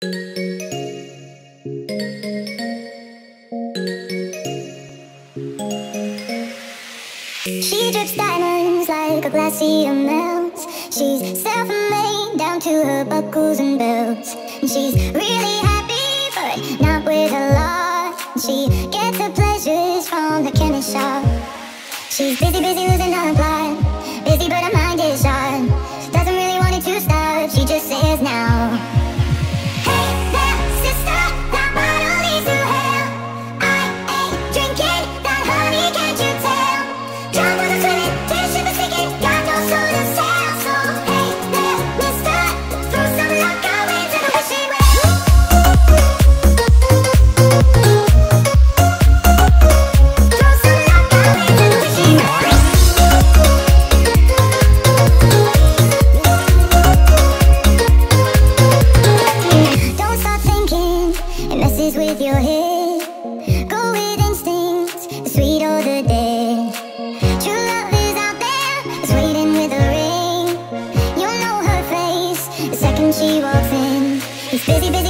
She drips diamonds like a glacier melts. She's self-made down to her buckles and belts. And she's really happy, but not with a lot. She gets her pleasures from the chemist shop. She's busy, busy losing her plot. Busy, but her mind is shot. She doesn't really want it to stop. She just says now. Hey there, sister, that bottle leads to hell. I ain't drinking that honey, can't you tell? God knows I'm swimming, can't ship a ticket. God knows who to tell. So hey there, mister, through some luck I went to the wishing well. Through some luck I went to the wishing well. Don't stop thinking, it messes with your head. Go with instinct, the sweet or the dead. True love is out there, it's waiting with a ring. You'll know her face the second she walks in. He's busy, busy.